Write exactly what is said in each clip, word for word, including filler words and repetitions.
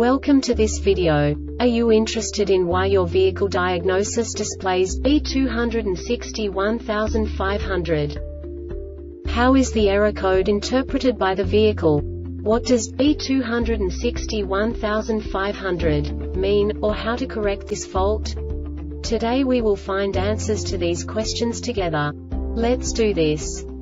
Welcome to this video. Are you interested in why your vehicle diagnosis displays B two six one five zero zero? How is the error code interpreted by the vehicle? What does B two six one five zero zero mean, or how to correct this fault? Today we will find answers to these questions together. Let's do this.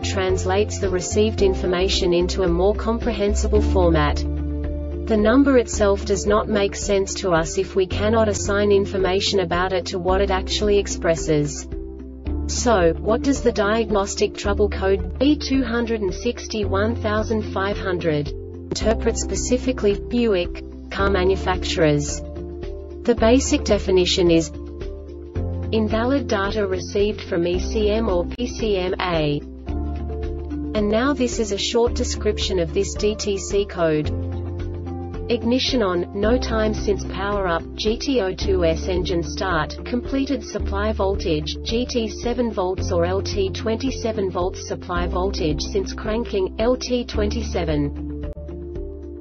translates the received information into a more comprehensible format. The number itself does not make sense to us if we cannot assign information about it to what it actually expresses. So, what does the diagnostic trouble code B two six one five zero zero interpret specifically Buick car manufacturers? The basic definition is invalid data received from E C M or P C M A. And now this is a short description of this D T C code. Ignition on, no time since power up, G T zero two S engine start, completed supply voltage, G T seven volts or L T twenty-seven volts supply voltage since cranking, L T twenty-seven.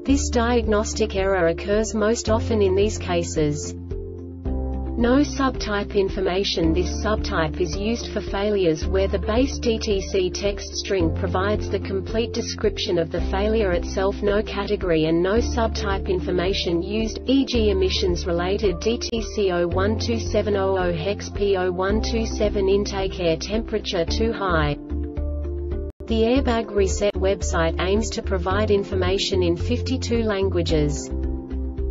This diagnostic error occurs most often in these cases. No subtype information. This subtype is used for failures where the base D T C text string provides the complete description of the failure itself. No category and no subtype information used, for example emissions related D T C zero one two seven zero zero hex P zero one two seven intake air temperature too high. The Airbag Reset website aims to provide information in fifty-two languages.